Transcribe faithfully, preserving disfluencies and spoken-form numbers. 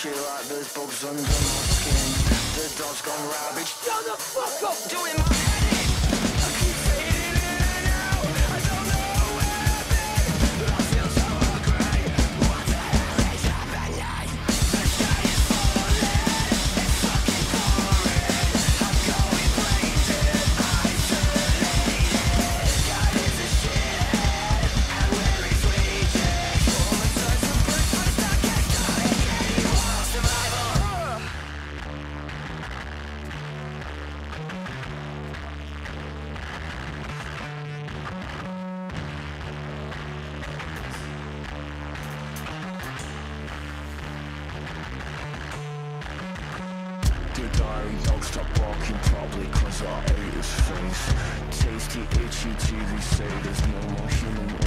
Chill like there's bugs under my skin. The dog's gone rabid. Shut the fuck up, doing my head in. I keep fading in and out. I don't know where I've been, but I feel so hungry. What the hell is happening? The sky is falling. It's fucking boring. I'm going crazy. Isolated. God is a shit, and where he's reaching. All the times I'm breathless, I can't die. Diary dog stopped barking, probably cause I ate his face. Tasty, itchy T V say there's no more human